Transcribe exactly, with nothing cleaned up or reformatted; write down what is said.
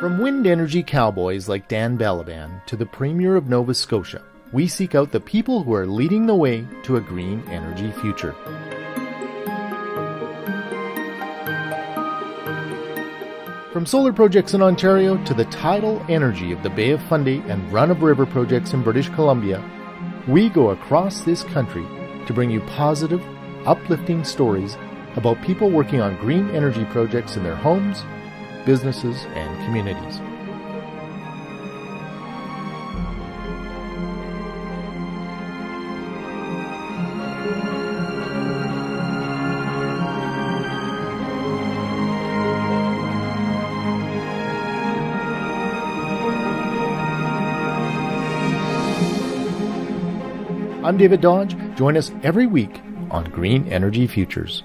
From wind energy cowboys like Dan Balaban to the Premier of Nova Scotia, we seek out the people who are leading the way to a green energy future. From solar projects in Ontario to the tidal energy of the Bay of Fundy and run-of-river projects in British Columbia, we go across this country to bring you positive, uplifting stories about people working on green energy projects in their homes, businesses, and communities. I'm David Dodge. Join us every week on Green Energy Futures.